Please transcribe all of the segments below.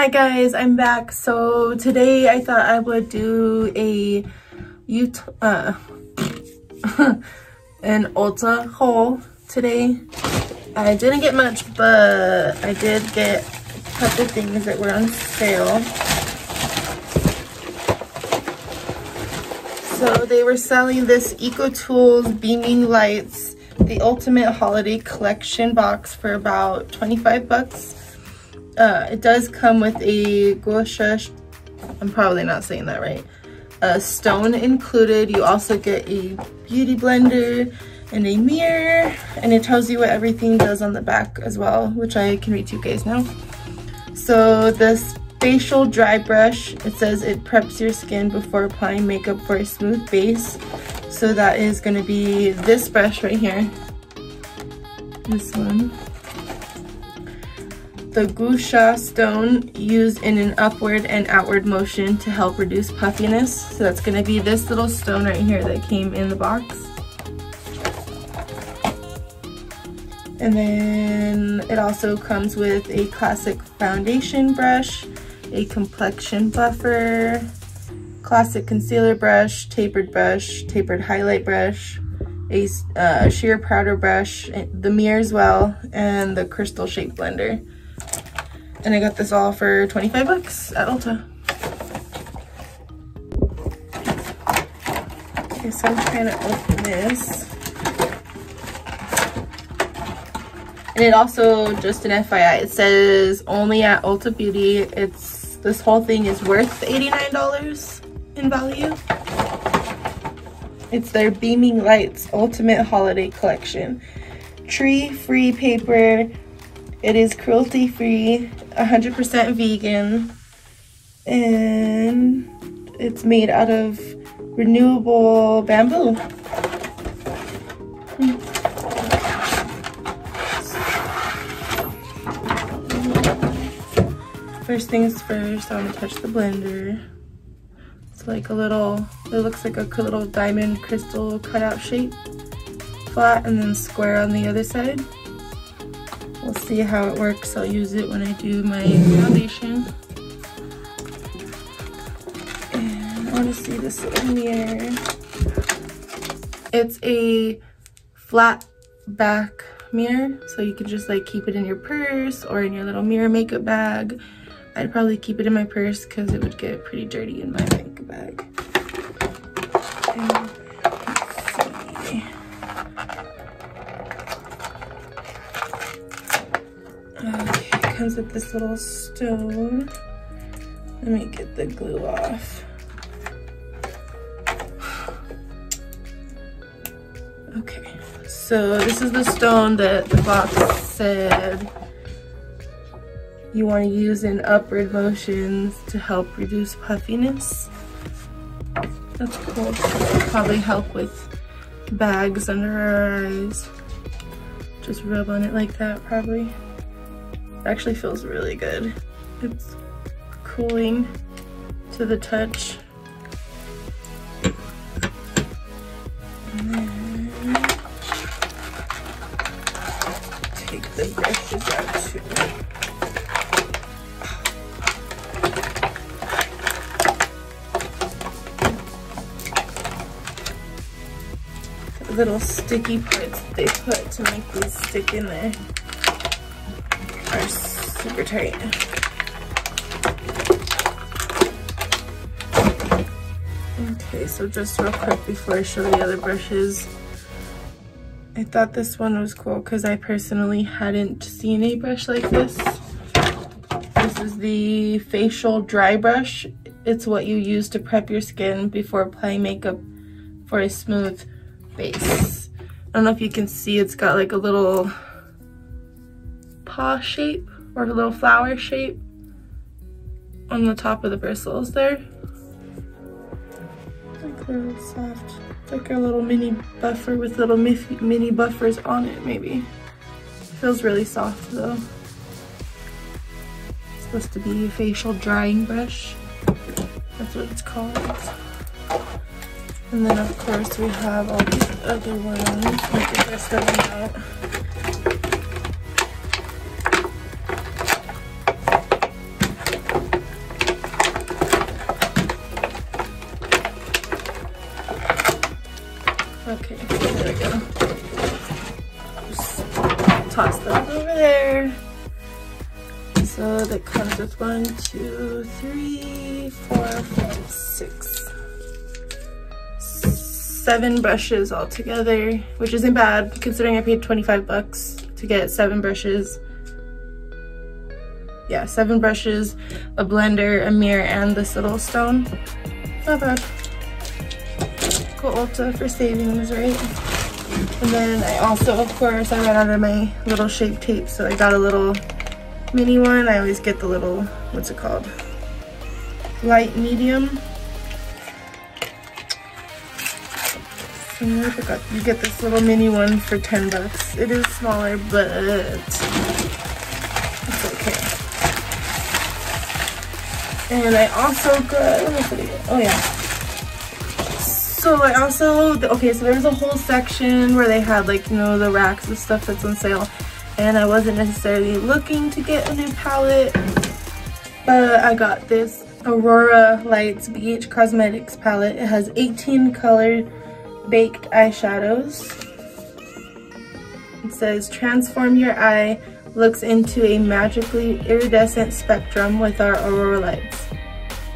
Hi guys, I'm back. So today I thought I would do a an Ulta haul today. I didn't get much, but I did get a couple things that were on sale. So they were selling this EcoTools Beaming Lights, the Ultimate Holiday Collection box for about 25 bucks. It does come with a Gua Sha, I'm probably not saying that right, stone included. You also get a beauty blender and a mirror, and it tells you what everything does on the back as well, which I can read to you guys now. So this facial dry brush, it says it preps your skin before applying makeup for a smooth base. So that is going to be this brush right here, this one. The Gua Sha stone, used in an upward and outward motion to help reduce puffiness. So that's going to be this little stone right here that came in the box. And then it also comes with a classic foundation brush, a complexion buffer, classic concealer brush, tapered highlight brush, a sheer powder brush, the mirror as well, and the crystal shaped blender. And I got this all for 25 bucks at Ulta. Okay, so I'm trying to open this. And it also, just an FYI, it says only at Ulta Beauty. It's, this whole thing is worth $89 in value. It's their Beaming Lights Ultimate Holiday Collection. Tree-free paper. It is cruelty-free, 100% vegan, and it's made out of renewable bamboo. First things first, I'm gonna touch the blender. It's like a little, it looks like a little diamond crystal cutout shape, flat and then square on the other side. We'll see how it works. I'll use it when I do my foundation. And I want to see this little mirror. It's a flat back mirror, so you can just like keep it in your purse or in your little mirror makeup bag. I'd probably keep it in my purse because it would get pretty dirty in my makeup bag. And comes with this little stone. Let me get the glue off. Okay, so this is the stone that the box said you want to use in upward motions to help reduce puffiness. That's cool. Probably help with bags under our eyes. Just rub on it like that, probably. Actually feels really good. It's cooling to the touch. And then take the brushes out too. The little sticky parts they put to make these stick in there are super tight. Okay, so just real quick before I show the other brushes, I thought this one was cool because I personally hadn't seen a brush like this. This is the facial dry brush. It's what you use to prep your skin before applying makeup for a smooth base. I don't know if you can see, it's got like a little paw shape or a little flower shape on the top of the bristles there. Like a little soft, like a little mini buffer with little mini buffers on it, maybe. Feels really soft though. It's supposed to be a facial drying brush. That's what it's called. And then of course we have all these other ones. Let me get this one out. So that comes with 1, 2, 3, 4, 5, 6, 7 brushes altogether, which isn't bad considering I paid 25 bucks to get 7 brushes. Yeah, 7 brushes, a blender, a mirror, and this little stone. Not bad. Go Ulta for savings, right? And then I also, of course, I ran out of my little shape tape, so I got a little mini one. I always get the little, what's it called? Light medium. I forgot. You get this little mini one for 10 bucks. It is smaller, but it's okay. And I also got, let me put it here. Oh yeah. So I also, okay, so there's a whole section where they had, like, you know, the racks of stuff that's on sale. And I wasn't necessarily looking to get a new palette, but I got this Aurora Lights BH Cosmetics palette. It has 18 colors. Baked eyeshadows. It says transform your eye looks into a magically iridescent spectrum with our Aurora Lights.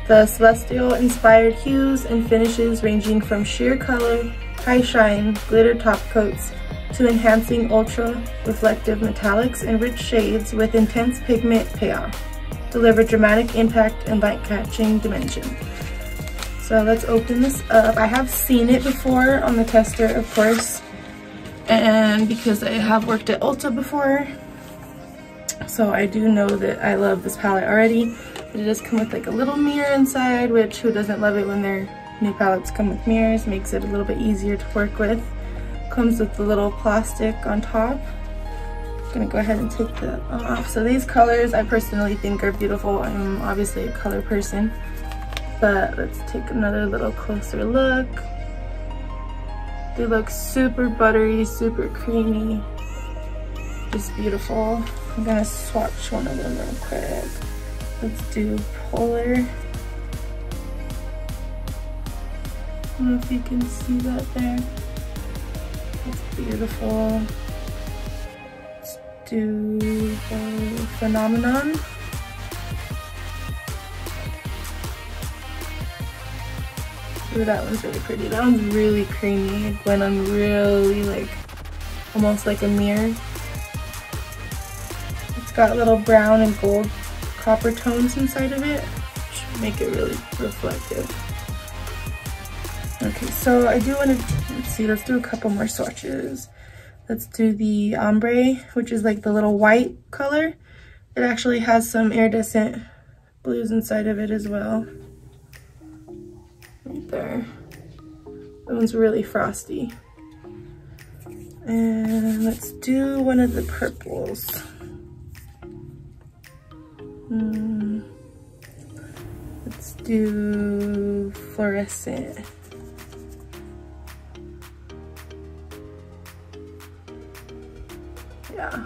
The celestial inspired hues and finishes ranging from sheer color, high shine, glitter top coats to enhancing ultra reflective metallics and rich shades with intense pigment payoff deliver dramatic impact and light catching dimension. So let's open this up. I have seen it before on the tester, of course, and because I have worked at Ulta before, so I do know that I love this palette already. But it does come with like a little mirror inside, which who doesn't love it when their new palettes come with mirrors? Makes it a little bit easier to work with. Comes with the little plastic on top. I'm gonna go ahead and take that off. So these colors I personally think are beautiful. I'm obviously a color person. But let's take another little closer look. They look super buttery, super creamy, just beautiful. I'm gonna swatch one of them real quick. Let's do Polar. I don't know if you can see that there. It's beautiful. Let's do the Phenomenon. Ooh, that one's really pretty. That one's really creamy. It went on really, like, almost like a mirror. It's got little brown and gold copper tones inside of it, which make it really reflective. Okay, so I do want to, let's see, let's do a couple more swatches. Let's do the Ombre, which is like the little white color. It actually has some iridescent blues inside of it as well. Right there. That one's really frosty. And let's do one of the purples. Let's do Fluorescent. Yeah.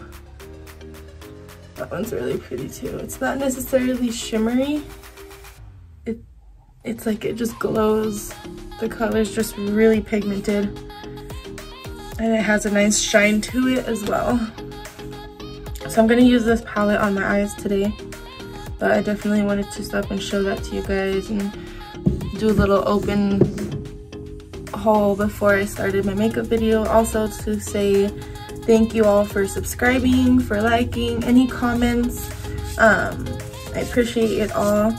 That one's really pretty too. It's not necessarily shimmery. It's like it just glows. The color's just really pigmented. And it has a nice shine to it as well. So I'm gonna use this palette on my eyes today. But I definitely wanted to stop and show that to you guys and do a little open haul before I started my makeup video. Also to say thank you all for subscribing, for liking, any comments. I appreciate it all.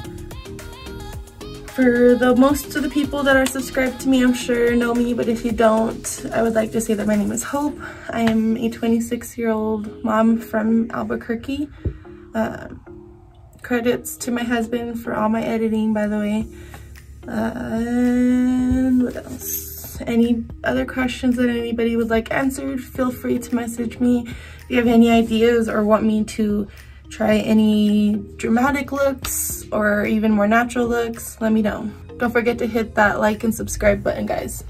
For the most of the people that are subscribed to me, I'm sure know me, but if you don't, I would like to say that my name is Hope. I am a 26-year-old mom from Albuquerque. Credits to my husband for all my editing, by the way. And what else? Any other questions that anybody would like answered, feel free to message me. If you have any ideas or want me to try any dramatic looks or even more natural looks, let me know. Don't forget to hit that like and subscribe button, guys.